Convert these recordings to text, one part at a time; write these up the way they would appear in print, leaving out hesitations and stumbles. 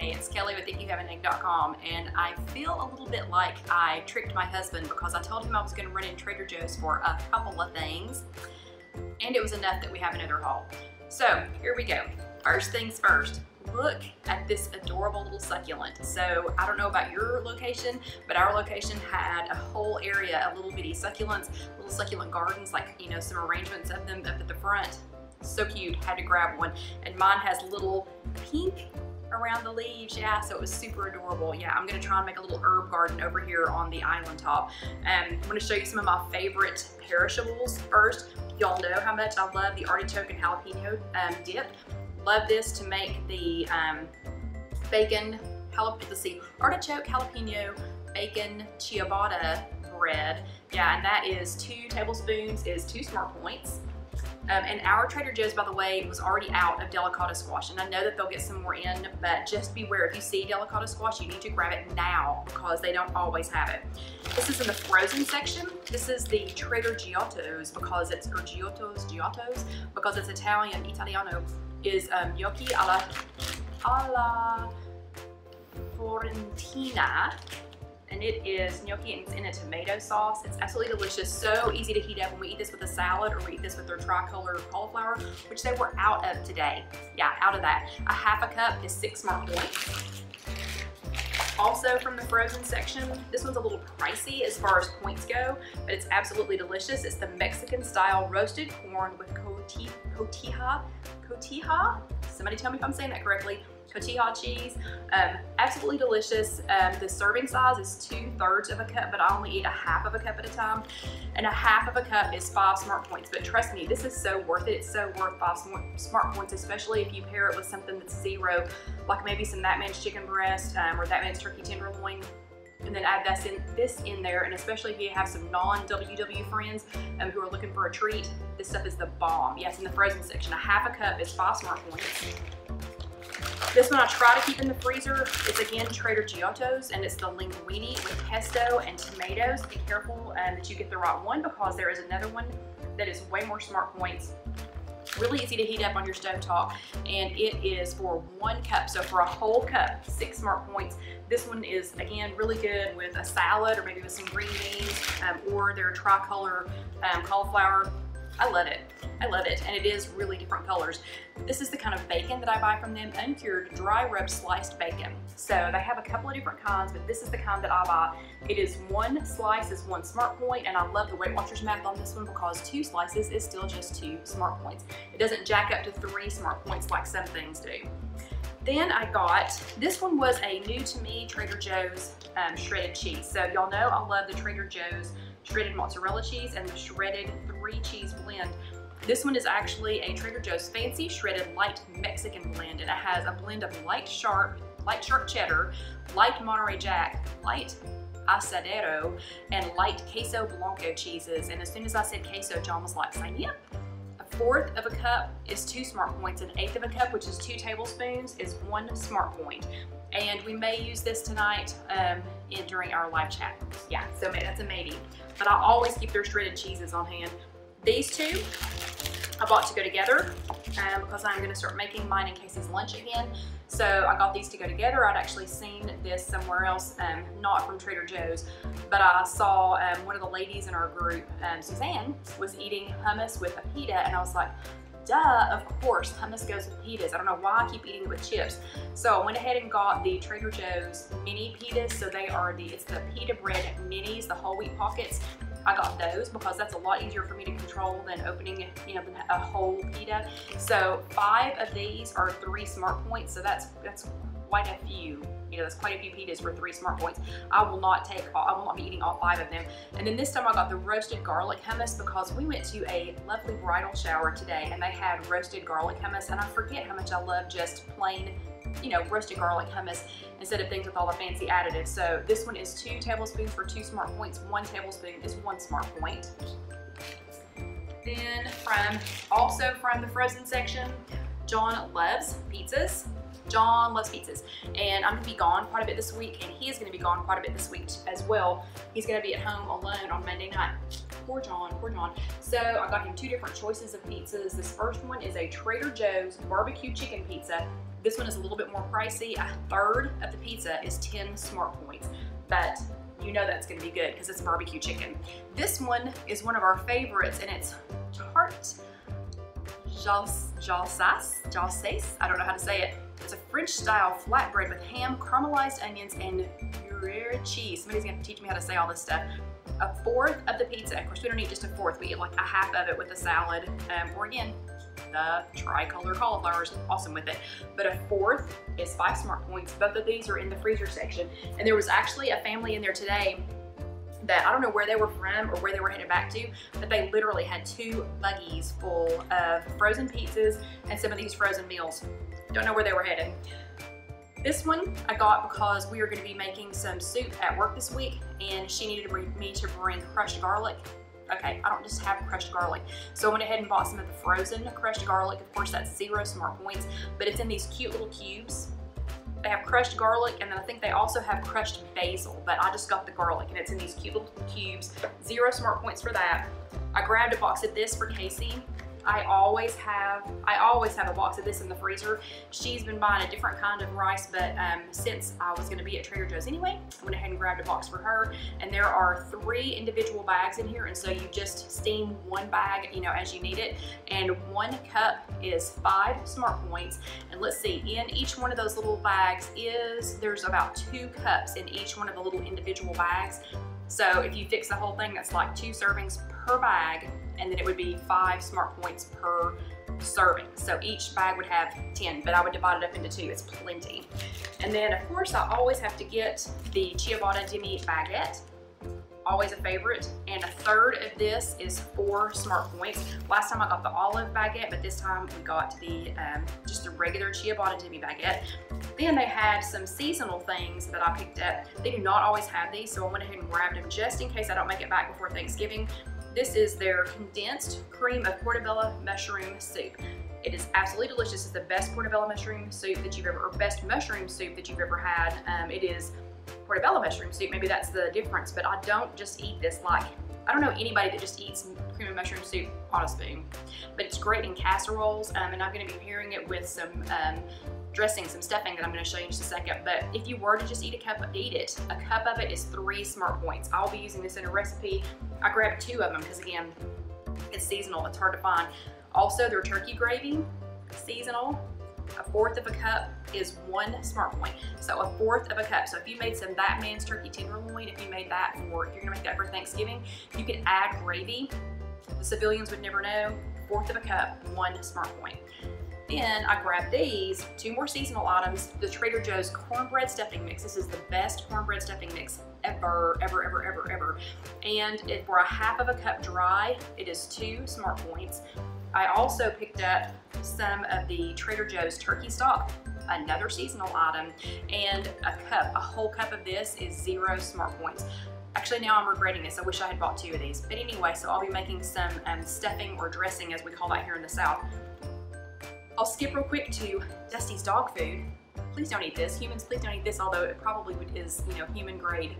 Hey, it's Kelly with ThinkYouHaveAn Egg.com, and I feel a little bit like I tricked my husband because I told him I was going to run in Trader Joe's for a couple of things, and it was enough that we have another haul. So here we go. First things first, look at this adorable little succulent. So I don't know about your location, but our location had a whole area of little bitty succulents, little succulent gardens, like, you know, some arrangements of them up at the front. So cute, had to grab one. And mine has little pink around the leaves, yeah, so it was super adorable. Yeah, I'm gonna try and make a little herb garden over here on the island top. I'm gonna show you some of my favorite perishables first. Y'all know how much I love the artichoke and jalapeno dip. Love this to make the bacon, let's see, artichoke, jalapeno, bacon ciabatta bread. Yeah, and that is 2 tablespoons, is 2 Smart Points. And our Trader Joe's, by the way, was already out of delicata squash, and I know that they'll get some more in, but just beware, if you see delicata squash, you need to grab it now because they don't always have it. This is in the frozen section. This is the Trader Giotto's because it's, or Giotto's, because it's Italian, Italiano, is gnocchi alla Fiorentina. And it is gnocchi and it's in a tomato sauce. It's absolutely delicious, so easy to heat up. When we eat this with a salad, or we eat this with their tricolor cauliflower, which they were out of today. Yeah, out of that. A 1/2 cup is 6 Smart Points. Also from the frozen section, this one's a little pricey as far as points go, but it's absolutely delicious. It's the Mexican style roasted corn with cotija, somebody tell me if I'm saying that correctly, cotija cheese. Absolutely delicious. The serving size is 2/3 of a cup, but I only eat a 1/2 cup at a time, and a 1/2 cup is 5 Smart Points. But trust me, this is so worth it. It's so worth 5 Smart Points, especially if you pair it with something that's zero, like maybe some That Man's chicken breast or That Man's turkey tenderloin, and then add this in there. And especially if you have some non-WW friends who are looking for a treat, this stuff is the bomb. Yes, in the frozen section, a 1/2 cup is 5 Smart Points. This one I try to keep in the freezer. It's again Trader Giotto's, and it's the linguine with pesto and tomatoes. Be careful that you get the right one, because there is another one that is way more Smart Points. Really easy to heat up on your stove top, and it is for 1 cup. So for a whole cup, 6 Smart Points. This one is again really good with a salad, or maybe with some green beans or their tricolor cauliflower. I love it. I love it, and it is really different colors. This is the kind of bacon that I buy from them, uncured, dry rub sliced bacon. So they have a couple of different kinds, but this is the kind that I buy. It is 1 slice is 1 Smart Point, and I love the Weight Watchers math on this one, because 2 slices is still just 2 Smart Points. It doesn't jack up to 3 Smart Points like some things do. Then I got, this one was a new to me Trader Joe's shredded cheese. So y'all know I love the Trader Joe's shredded mozzarella cheese and the shredded 3 cheese blend. This one is actually a Trader Joe's fancy shredded light Mexican blend, and it has a blend of light sharp cheddar, light Monterey Jack, light asadero, and light queso blanco cheeses. And as soon as I said queso, John was like, sign me up. 1/4 of a cup is 2 Smart Points. 1/8 of a cup, which is 2 tablespoons, is 1 Smart Point. And we may use this tonight during our live chat. Yeah, so that's a maybe. But I always keep their shredded cheeses on hand. These two I bought to go together because I'm gonna start making mine in Casey's lunch again. So I got these to go together. I'd actually seen this somewhere else, not from Trader Joe's, but I saw one of the ladies in our group, Suzanne, was eating hummus with a pita, and I was like, duh, of course, hummus goes with pitas. I don't know why I keep eating it with chips. So I went ahead and got the Trader Joe's mini pitas. So they are it's the pita bread minis, the whole wheat pockets. I got those because that's a lot easier for me to control than opening, you know, a whole pita. So 5 of these are 3 Smart Points. So that's quite a few. You know, that's quite a few pitas for 3 Smart Points. I will not be eating all 5 of them. And then this time I got the roasted garlic hummus, because we went to a lovely bridal shower today and they had roasted garlic hummus, and I forget how much I love just plain, you know, roasted garlic hummus instead of things with all the fancy additives. So this one is 2 tablespoons for 2 Smart Points. 1 tablespoon is 1 Smart Point. Then also from the frozen section, John loves pizzas. John loves pizzas, and I'm gonna be gone quite a bit this week, and he is gonna be gone quite a bit this week as well. He's gonna be at home alone on Monday night. poor John. So I got him two different choices of pizzas. This first one is a Trader Joe's barbecue chicken pizza. This one is a little bit more pricey. A third of the pizza is 10 smart points, but you know that's gonna be good because it's barbecue chicken. This one is one of our favorites, and it's tart jalsace. I don't know how to say it. It's a French-style flatbread with ham, caramelized onions, and Gruyere cheese. Somebody's gonna have to teach me how to say all this stuff. A fourth of the pizza. Of course, we don't eat just a fourth. We eat like a half of it with a salad, or again, the tricolor cauliflower is awesome with it. But a fourth is 5 smart points. Both of these are in the freezer section. And there was actually a family in there today that I don't know where they were from or where they were headed back to, but they literally had 2 buggies full of frozen pizzas and some of these frozen meals. Don't know where they were headed. This one I got because we are going to be making some soup at work this week, and she needed me to bring crushed garlic. Okay, I don't just have crushed garlic. So I went ahead and bought some of the frozen crushed garlic. Of course, that's 0 smart points, but it's in these cute little cubes. They have crushed garlic, and then I think they also have crushed basil, but I just got the garlic, and it's in these cute little cubes. 0 smart points for that. I grabbed a box of this for Casey. I always have a box of this in the freezer. She's been buying a different kind of rice, but since I was gonna be at Trader Joe's anyway, I went ahead and grabbed a box for her. And there are 3 individual bags in here, and so you just steam one bag, you know, as you need it. And 1 cup is 5 smart points. And let's see, in each one of those little bags there's about 2 cups in each one of the little individual bags. So if you fix the whole thing, that's like 2 servings per bag, and then it would be 5 smart points per serving. So each bag would have 10, but I would divide it up into 2, it's plenty. And then of course I always have to get the ciabatta demi baguette, always a favorite. And a third of this is 4 smart points. Last time I got the olive baguette, but this time we got the just the regular ciabatta demi baguette. Then they had some seasonal things that I picked up. They do not always have these, so I went ahead and grabbed them just in case I don't make it back before Thanksgiving. This is their condensed cream of portobello mushroom soup. It is absolutely delicious. It's the best portobello mushroom soup that you've ever, or best mushroom soup that you've ever had. It is portobello mushroom soup. Maybe that's the difference, but I don't just eat this like, I don't know anybody that just eats cream of mushroom soup on a spoon, but it's great in casseroles, and I'm gonna be pairing it with some dressing, some stuffing that I'm gonna show you in just a second. But if you were to just eat a cup of it is 3 smart points. I'll be using this in a recipe. I grabbed 2 of them because again, it's seasonal, it's hard to find. Also, their turkey gravy, seasonal. A fourth of a cup is 1 smart point. So a fourth of a cup. So if you made some That Man's Turkey Tenderloin, if you're gonna make that for Thanksgiving, you could add gravy. The civilians would never know. Fourth of a cup, 1 smart point. Then I grabbed these 2 more seasonal items, the Trader Joe's cornbread stuffing mix. This is the best cornbread stuffing mix ever. And for a half of a cup dry, it is 2 smart points. I also picked up some of the Trader Joe's turkey stock, another seasonal item, and a whole cup of this is 0 smart points. Actually, now I'm regretting this. I wish I had bought 2 of these. But anyway, so I'll be making some stuffing or dressing, as we call that here in the South. I'll skip real quick to Dusty's dog food. Please don't eat this. Humans, please don't eat this, although it probably is, you know, human grade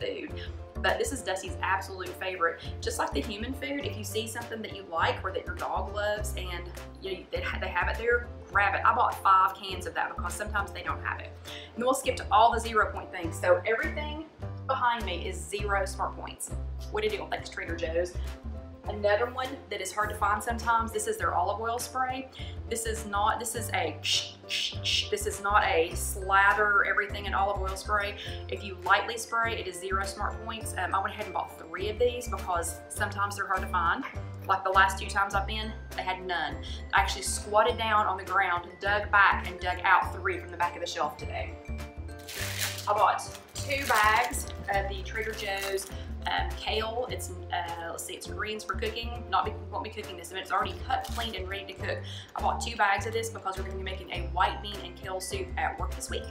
food. But this is Dusty's absolute favorite. Just like the human food, if you see something that you like or that your dog loves and you know, they have it there, grab it. I bought 5 cans of that because sometimes they don't have it. And then we'll skip to all the 0 point things. So everything behind me is 0 smart points. What did you think, Trader Joe's? Another one that is hard to find sometimes, this is their olive oil spray. This is not a slather everything in olive oil spray. If you lightly spray, it is 0 smart points. I went ahead and bought 3 of these because sometimes they're hard to find. Like the last 2 times I've been, they had none. I actually squatted down on the ground, dug back, and dug out 3 from the back of the shelf today. I bought 2 bags of the Trader Joe's kale. It's let's see, it's greens for cooking. Won't be cooking this, and it's already cut, cleaned, and ready to cook. I bought 2 bags of this because we're going to be making a white bean and kale soup at work this week,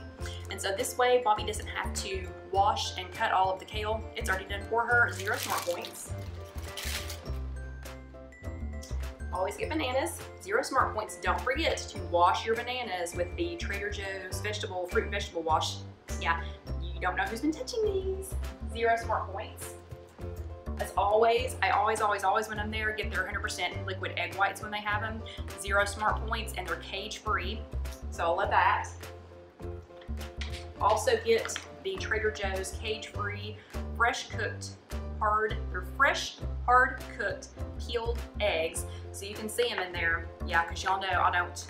and so this way Bobby doesn't have to wash and cut all of the kale. It's already done for her. 0 smart points. Always get bananas. 0 smart points. Don't forget to wash your bananas with the Trader Joe's fruit and vegetable wash. Yeah, you don't know who's been touching these. 0 smart points. As always, I always when I'm there, get their 100% liquid egg whites when they have them. Zero smart points, and they're cage-free. So I love that. Also get the Trader Joe's cage-free, fresh, hard cooked, peeled eggs. So you can see them in there. Yeah, cause y'all know I don't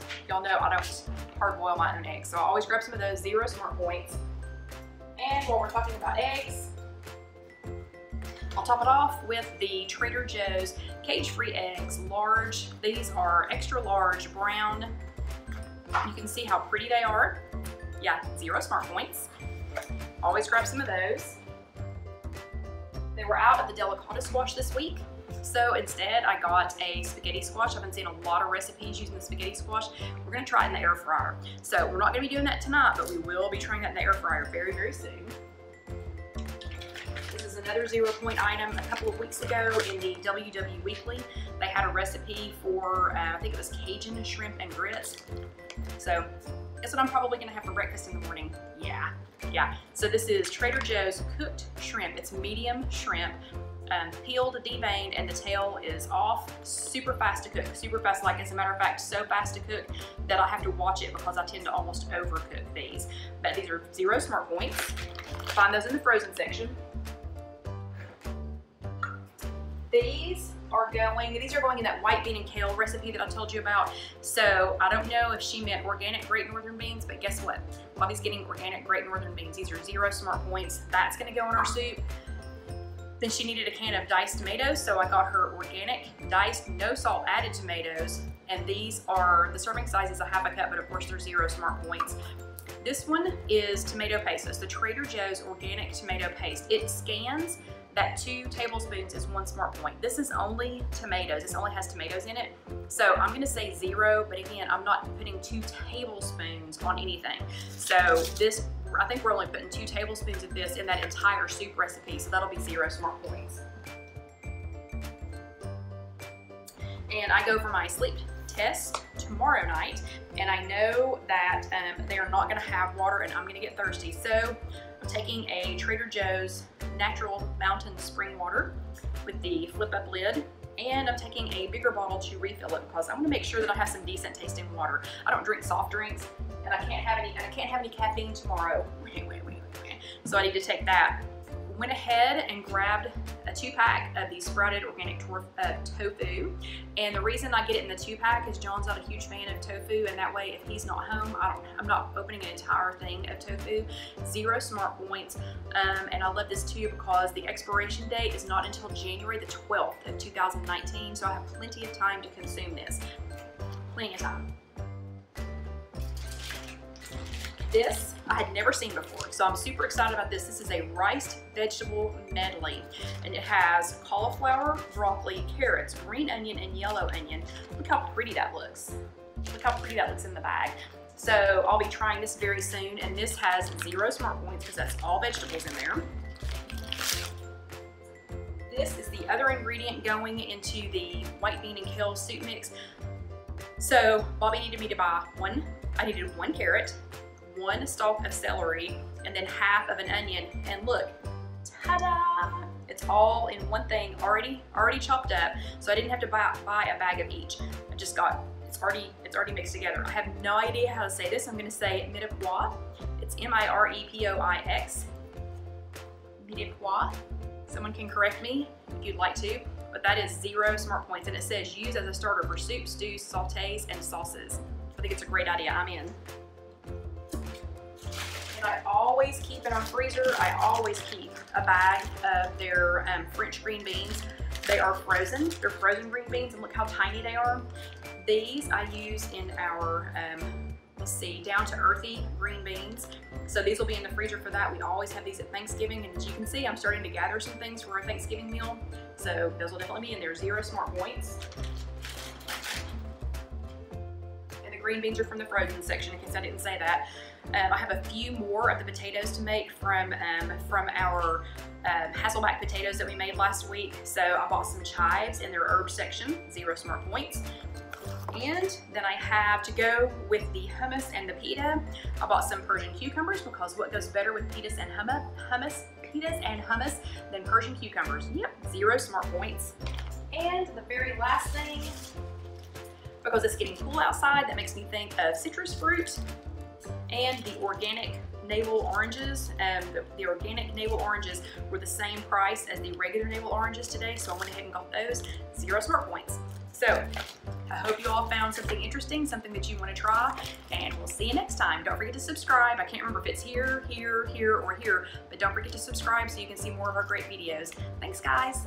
hard boil my own eggs. So I always grab some of those. Zero smart points. And while we're talking about eggs, I'll top it off with the Trader Joe's cage-free eggs, large. These are extra large, brown. You can see how pretty they are. Yeah, zero smart points. Always grab some of those. They were out at the delicata squash this week, so instead I got a spaghetti squash. I've been seeing a lot of recipes using the spaghetti squash. We're going to try it in the air fryer. So we're not going to be doing that tonight, but we will be trying that in the air fryer very, very soon. This is another 0 point item. A couple of weeks ago in the WW Weekly, they had a recipe for, I think it was Cajun shrimp and grits. So that's what I'm probably going to have for breakfast in the morning. Yeah. So this is Trader Joe's cooked shrimp. It's medium shrimp, peeled, deveined, and the tail is off. Super fast to cook, super fast. Like, as a matter of fact, so fast to cook that I have to watch it because I tend to almost overcook these. But these are zero smart points. Find those in the frozen section. These are going in that white bean and kale recipe that I told you about. So I don't know if she meant organic Great Northern beans, but guess what? Bobby's getting organic Great Northern beans. These are zero smart points. That's gonna go in our soup. Then she needed a can of diced tomatoes, so I got her organic diced, no salt added tomatoes. And these are, the serving size is a half a cup, but of course they're zero smart points. This one is tomato paste. So it's the Trader Joe's organic tomato paste. It scans that 2 tablespoons is 1 smart point. This is only tomatoes. This only has tomatoes in it. So I'm gonna say zero, but again, I'm not putting 2 tablespoons on anything. So this, I think we're only putting 2 tablespoons of this in that entire soup recipe. So that'll be 0 smart points. And I go for my sleep test tomorrow night. And I know that they are not gonna have water and I'm gonna get thirsty. So I'm taking a Trader Joe's natural mountain spring water with the flip up lid, and I'm taking a bigger bottle to refill it because I want to make sure that I have some decent tasting water. I don't drink soft drinks, and I can't have any caffeine tomorrow. Wait. So I need to take that. Went ahead and grabbed a 2-pack of the sprouted organic tofu, and the reason I get it in the 2-pack is John's not a huge fan of tofu, and that way if he's not home, I'm not opening an entire thing of tofu. 0 smart points, and I love this too because the expiration date is not until January the 12th of 2019, so I have plenty of time to consume this. Plenty of time. This I had never seen before, so I'm super excited about this. This is a riced vegetable medley, and it has cauliflower, broccoli, carrots, green onion, and yellow onion. Look how pretty that looks. Look how pretty that looks in the bag. So I'll be trying this very soon, and this has 0 smart points because that's all vegetables in there. This is the other ingredient going into the white bean and kale soup mix. So Bobby needed me to buy one. I needed 1 carrot, 1 stalk of celery, and then half of an onion, and look, ta-da! It's all in one thing, already chopped up, so I didn't have to buy a bag of each. I just got, it's already mixed together. I have no idea how to say this. I'm gonna say mirepoix. It's M-I-R-E-P-O-I-X. Mirepoix. Someone can correct me if you'd like to, but that is 0 smart points, and it says use as a starter for soups, stews, sautés, and sauces. I think it's a great idea. I'm in. I always keep in our freezer, I always keep a bag of their French green beans. They are frozen. They're frozen green beans, and look how tiny they are. These I use in our, let's see, Down to Earthy green beans. So these will be in the freezer for that. We always have these at Thanksgiving, and as you can see, I'm starting to gather some things for our Thanksgiving meal. So those will definitely be in there. 0 smart points. Green beans are from the frozen section, in case I didn't say that. I have a few more of the potatoes to make from our Hasselback potatoes that we made last week. So I bought some chives in their herb section, 0 smart points. And then I have to go with the hummus and the pita. I bought some Persian cucumbers because what goes better with pitas and hummus pepitas and hummus, then Persian cucumbers. Yep, 0 smart points. And the very last thing, because it's getting cool outside, that makes me think of citrus fruit and the organic navel oranges. The organic navel oranges were the same price as the regular navel oranges today, so I went ahead and got those. 0 smart points. So I hope you all found something interesting, something that you want to try, and we'll see you next time. Don't forget to subscribe. I can't remember if it's here, here, here, or here, but don't forget to subscribe so you can see more of our great videos. Thanks, guys.